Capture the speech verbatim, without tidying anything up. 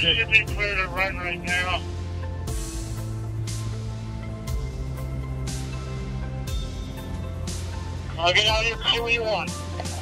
How's it? Should be clear to run right now. I'll get out of here for what you want.